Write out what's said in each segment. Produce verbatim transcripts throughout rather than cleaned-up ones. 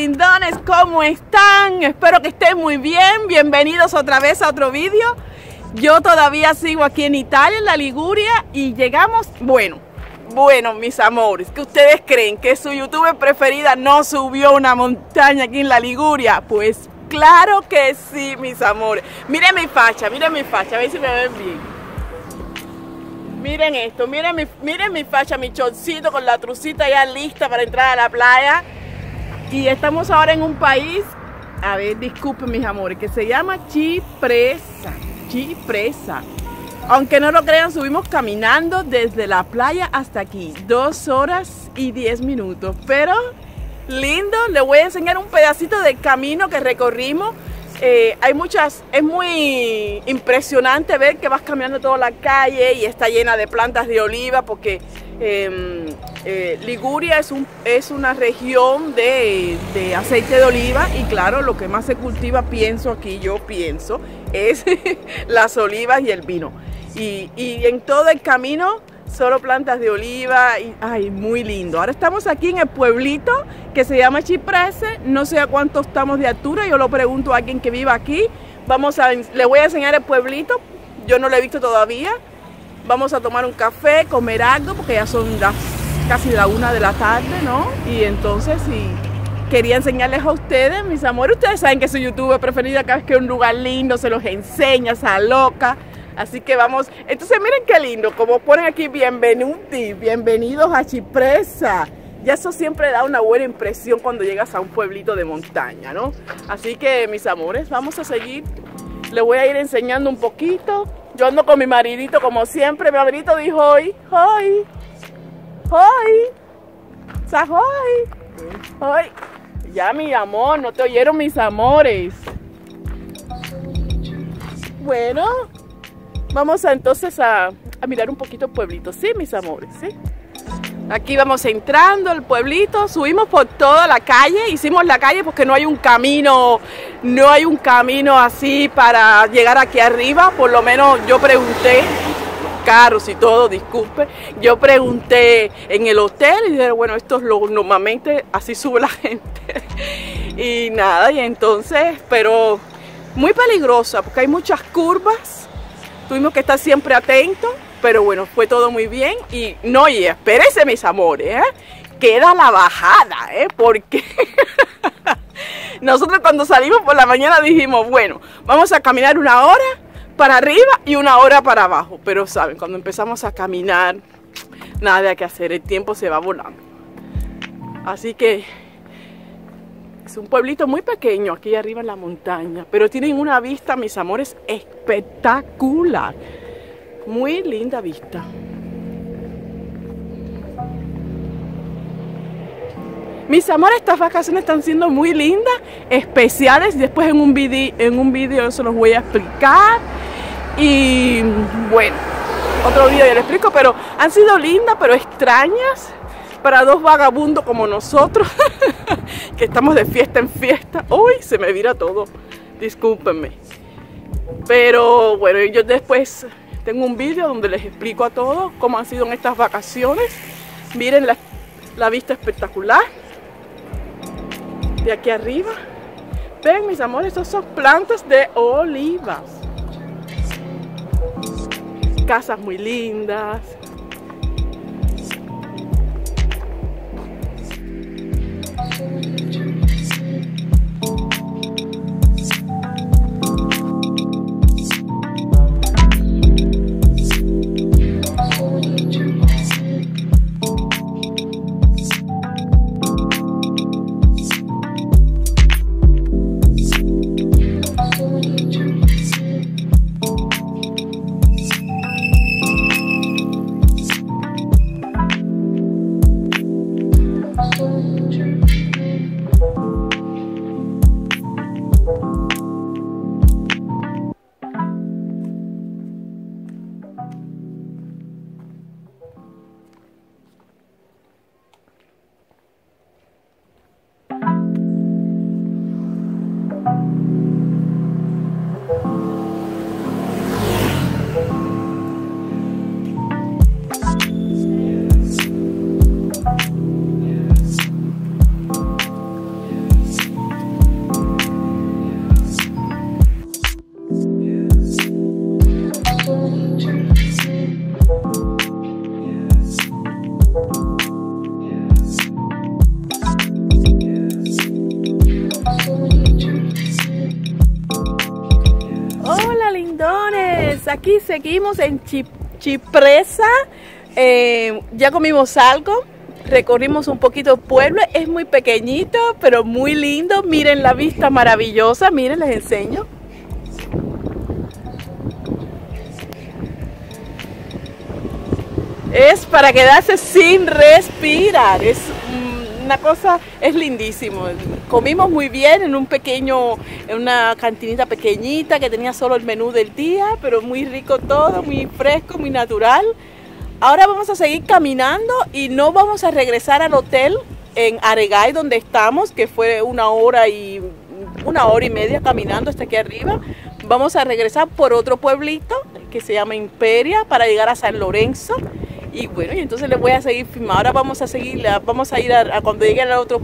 lindones, ¿cómo están? Espero que estén muy bien. Bienvenidos otra vez a otro vídeo. Yo todavía sigo aquí en Italia, en la Liguria, y llegamos... Bueno, bueno, mis amores, ¿qué ustedes creen? ¿Que su youtuber preferida no subió una montaña aquí en la Liguria? Pues claro que sí, mis amores. Miren mi facha, miren mi facha, a ver si me ven bien. Miren esto, miren mi, miren mi facha, mi chorcito con la trucita ya lista para entrar a la playa. Y estamos ahora en un país, a ver, disculpen mis amores, que se llama Chipresa, Chipresa. Aunque no lo crean, subimos caminando desde la playa hasta aquí, dos horas y diez minutos. Pero lindo, les voy a enseñar un pedacito del camino que recorrimos. Eh, hay muchas, es muy impresionante ver que vas caminando toda la calle y está llena de plantas de oliva porque eh, eh, Liguria es, un, es una región de, de aceite de oliva y claro, lo que más se cultiva, pienso aquí, yo pienso, es las olivas y el vino. Y, y en todo el camino solo plantas de oliva y ay, muy lindo. Ahora estamos aquí en el pueblito que se llama Chiprese, no sé a cuánto estamos de altura, yo lo pregunto a alguien que viva aquí. Vamos a, le voy a enseñar el pueblito, yo no lo he visto todavía. Vamos a tomar un café, comer algo, porque ya son las, casi la una de la tarde, ¿no? Y entonces sí, quería enseñarles a ustedes, mis amores, ustedes saben que soy youtuber preferida, cada vez que un lugar lindo se los enseña, se aloca. Así que vamos, entonces miren qué lindo, como ponen aquí, bienvenuti, bienvenidos a Cipressa. Ya eso siempre da una buena impresión cuando llegas a un pueblito de montaña, ¿no? Así que, mis amores, vamos a seguir. Les voy a ir enseñando un poquito. Yo ando con mi maridito como siempre. Mi maridito dijo hoy, hoy, hoy, hoy, hoy. Ya, mi amor, no te oyeron mis amores. Bueno, vamos a, entonces a, a mirar un poquito el pueblito, ¿sí, mis amores? ¿Sí? Aquí vamos entrando al pueblito, subimos por toda la calle, hicimos la calle porque no hay un camino, no hay un camino así para llegar aquí arriba, por lo menos yo pregunté, caros y todo, disculpe, yo pregunté en el hotel y dije, bueno, esto es lo normalmente, así sube la gente, y nada, y entonces, pero muy peligrosa porque hay muchas curvas, tuvimos que estar siempre atentos. Pero bueno, fue todo muy bien y no, y espérense mis amores, ¿eh? Queda la bajada, ¿eh? Porque nosotros cuando salimos por la mañana dijimos, bueno, vamos a caminar una hora para arriba y una hora para abajo. Pero saben, cuando empezamos a caminar, nada que hacer, el tiempo se va volando. Así que es un pueblito muy pequeño aquí arriba en la montaña, pero tienen una vista, mis amores, espectacular. Muy linda vista. Mis amores, estas vacaciones están siendo muy lindas, especiales. Después en un vídeo en un vídeo eso los voy a explicar. Y bueno, otro vídeo ya les explico, pero han sido lindas, pero extrañas para dos vagabundos como nosotros, que estamos de fiesta en fiesta. Uy, se me vira todo, discúlpenme. Pero bueno, yo después tengo un vídeo donde les explico a todos cómo han sido en estas vacaciones. Miren la, la vista espectacular de aquí arriba. Ven mis amores, estos son plantas de olivas. Casas muy lindas. aquí seguimos en Chip Chipresa, eh, ya comimos algo, recorrimos un poquito el pueblo, es muy pequeñito pero muy lindo, miren la vista maravillosa, miren les enseño. Es para quedarse sin respirar, es una cosa, es lindísimo. Comimos muy bien en un pequeño, en una cantinita pequeñita que tenía solo el menú del día, pero muy rico todo, muy fresco, muy natural. Ahora vamos a seguir caminando y no vamos a regresar al hotel en Aregay donde estamos, que fue una hora y una hora y media caminando hasta aquí arriba. Vamos a regresar por otro pueblito que se llama Imperia para llegar a San Lorenzo. Y bueno, y entonces les voy a seguir filmando. Ahora vamos a seguir, vamos a ir a, a cuando llegue al otro.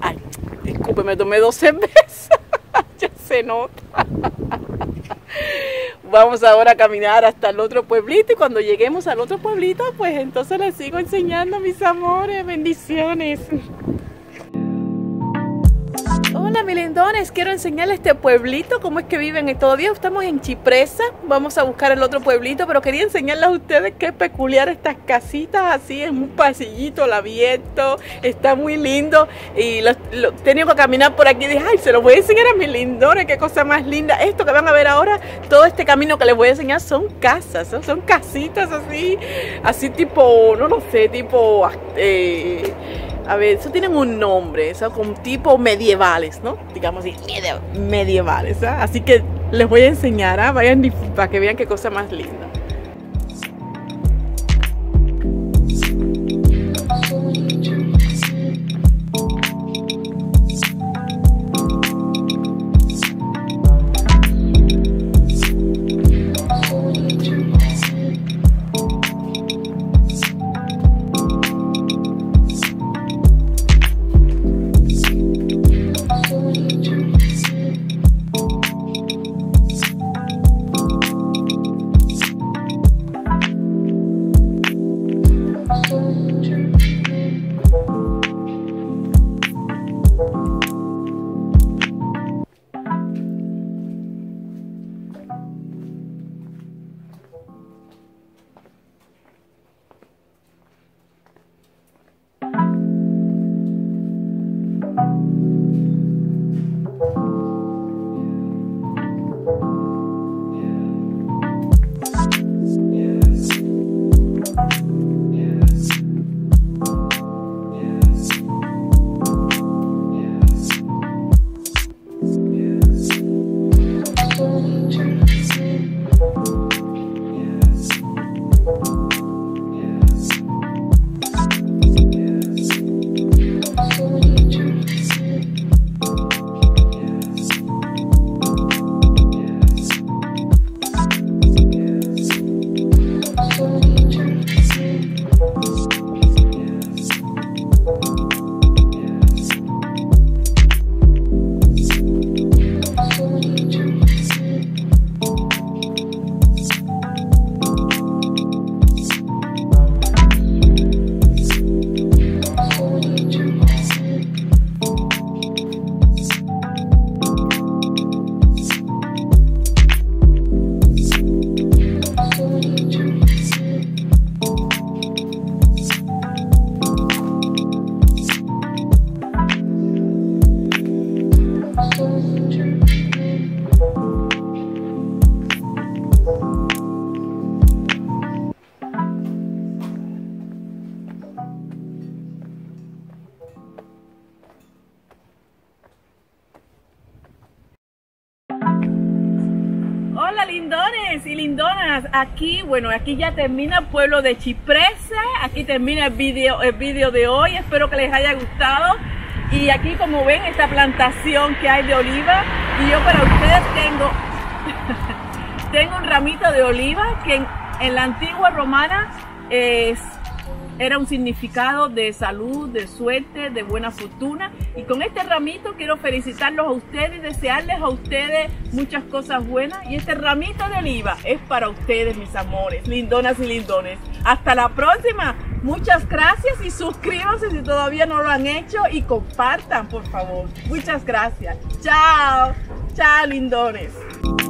Ay, disculpe, me tomé dos cervezas. Ya se nota. Vamos ahora a caminar hasta el otro pueblito. Y cuando lleguemos al otro pueblito, pues entonces les sigo enseñando, mis amores. Bendiciones. Hola, mis lindones, quiero enseñarles este pueblito, cómo es que viven. Todavía estamos en Cipresa, vamos a buscar el otro pueblito, pero quería enseñarles a ustedes qué peculiar estas casitas así, en un pasillito al abierto, está muy lindo. Y los, los, tenía que caminar por aquí, dije, ay, se los voy a enseñar a mis lindones, qué cosa más linda. Esto que van a ver ahora, todo este camino que les voy a enseñar son casas, son, son casitas así, así tipo, no lo sé, tipo... Eh, a ver, eso tienen un nombre, eso con tipo medievales, ¿no? Digamos así, medievales, ¿eh? Así que les voy a enseñar, ¿eh? Vayan para que vean qué cosa más linda. Lindones y lindonas, aquí, bueno, aquí ya termina el pueblo de Cipresa, aquí termina el vídeo el video de hoy, espero que les haya gustado. Y aquí, como ven, esta plantación que hay de oliva, y yo para ustedes tengo tengo un ramito de oliva que en, en la antigua romana es, era un significado de salud, de suerte, de buena fortuna. Y con este ramito quiero felicitarlos a ustedes, desearles a ustedes muchas cosas buenas. Y este ramito de oliva es para ustedes, mis amores, lindonas y lindones. Hasta la próxima. Muchas gracias y suscríbanse si todavía no lo han hecho y compartan, por favor. Muchas gracias. Chao. Chao, lindones.